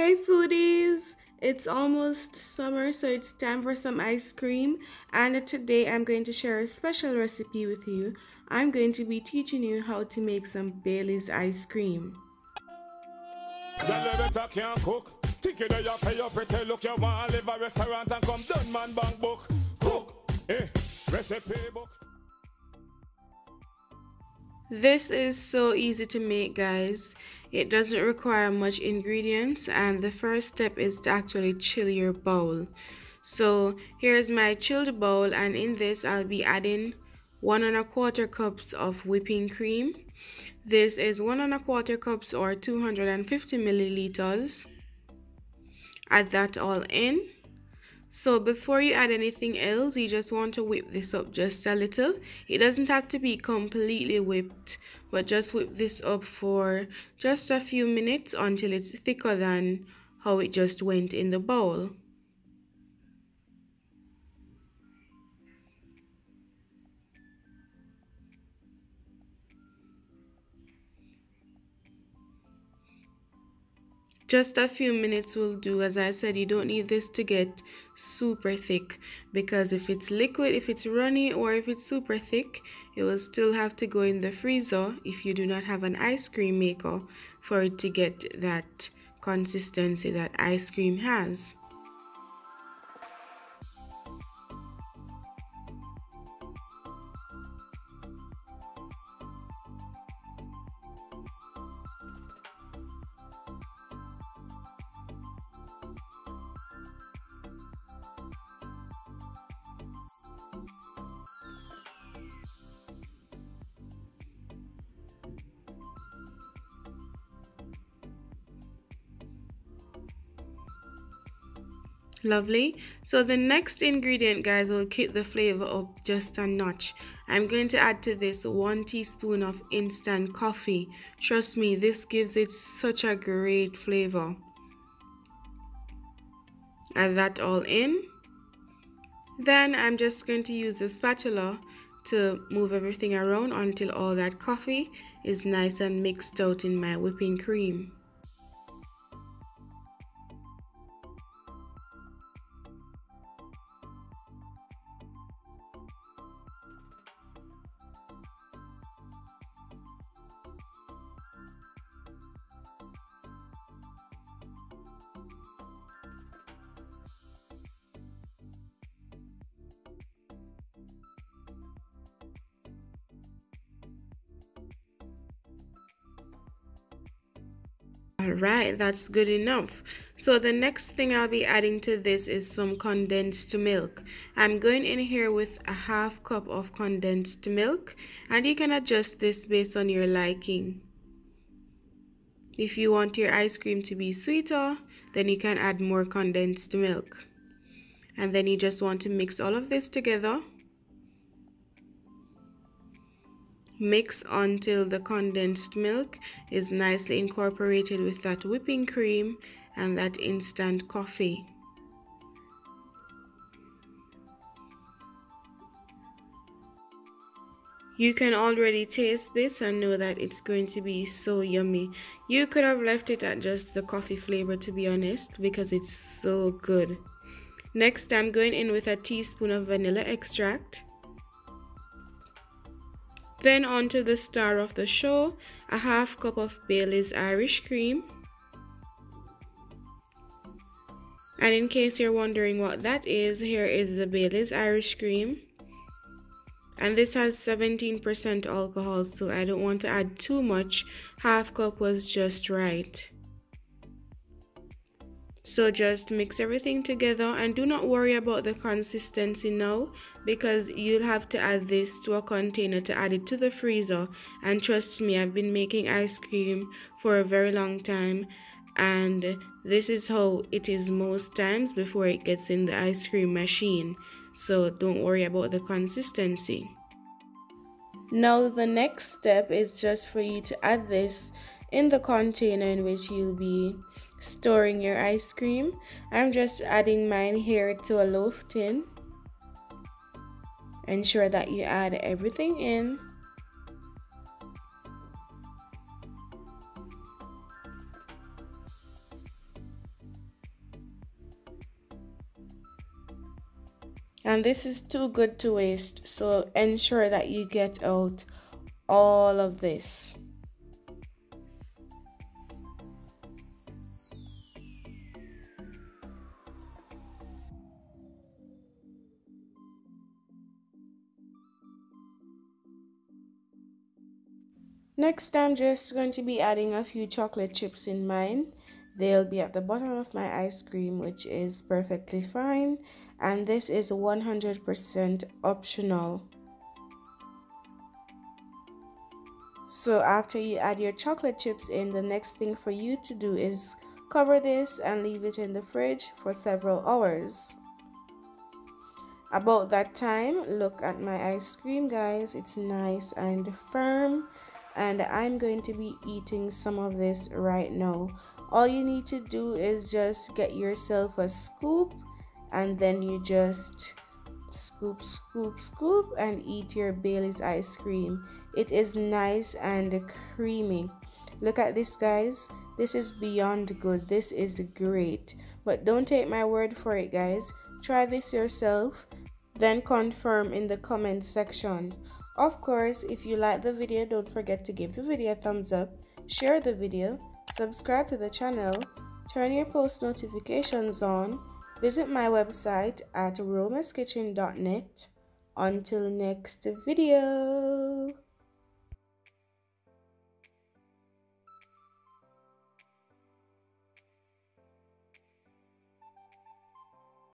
Hey foodies! It's almost summer, so it's time for some ice cream, and today I'm going to share a special recipe with you. I'm going to be teaching you how to make some Baileys ice cream. This is so easy to make, guys. It doesn't require much ingredients, and the first step is to actually chill your bowl. So here's my chilled bowl, and in this I'll be adding 1¼ cups of whipping cream. This is 1¼ cups or 250 milliliters. Add that all in. So before you add anything else, you just want to whip this up just a little. It doesn't have to be completely whipped, but just whip this up for just a few minutes until it's thicker than how it just went in the bowl. Just a few minutes will do. As I said, you don't need this to get super thick, because if it's liquid, if it's runny, or if it's super thick, it will still have to go in the freezer if you do not have an ice cream maker for it to get that consistency that ice cream has. Lovely. So the next ingredient, guys, will kick the flavor up just a notch. I'm going to add to this 1 teaspoon of instant coffee. Trust me, this gives it such a great flavor. Add that all in. Then I'm just going to use a spatula to move everything around until all that coffee is nice and mixed out in my whipping cream. Alright, that's good enough. So the next thing I'll be adding to this is some condensed milk. I'm going in here with a ½ cup of condensed milk, and you can adjust this based on your liking. If you want your ice cream to be sweeter, then you can add more condensed milk. And then you just want to mix all of this together. Mix until the condensed milk is nicely incorporated with that whipping cream and that instant coffee. You can already taste this and know that it's going to be so yummy. You could have left it at just the coffee flavor, to be honest, because it's so good. Next, I'm going in with a teaspoon of vanilla extract. Then onto the star of the show, a ½ cup of Baileys Irish Cream. And in case you're wondering what that is, here is the Baileys Irish Cream. And this has 17% alcohol, so I don't want to add too much. ½ cup was just right. So just mix everything together, and do not worry about the consistency now, because you'll have to add this to a container to add it to the freezer. And trust me, I've been making ice cream for a very long time, and this is how it is most times before it gets in the ice cream machine. So don't worry about the consistency. Now the next step is just for you to add this in the container in which you'll be storing your ice cream. I'm just adding mine here to a loaf tin. Ensure that you add everything in. and this is too good to waste, so ensure that you get out all of this. Next, I'm just going to be adding a few chocolate chips in mine. They'll be at the bottom of my ice cream, which is perfectly fine. And this is 100% optional. So after you add your chocolate chips in, the next thing for you to do is cover this and leave it in the fridge for several hours. About that time, look at my ice cream, guys. It's nice and firm. And I'm going to be eating some of this right now. All you need to do is just get yourself a scoop, and then you just scoop, scoop, scoop, and eat your Baileys ice cream. It is nice and creamy. Look at this, guys. This is beyond good. This is great. But don't take my word for it, guys. Try this yourself, then confirm in the comment section. Of course, if you like the video, don't forget to give the video a thumbs up, share the video, subscribe to the channel, turn your post notifications on, visit my website at romaskitchen.net. Until next video.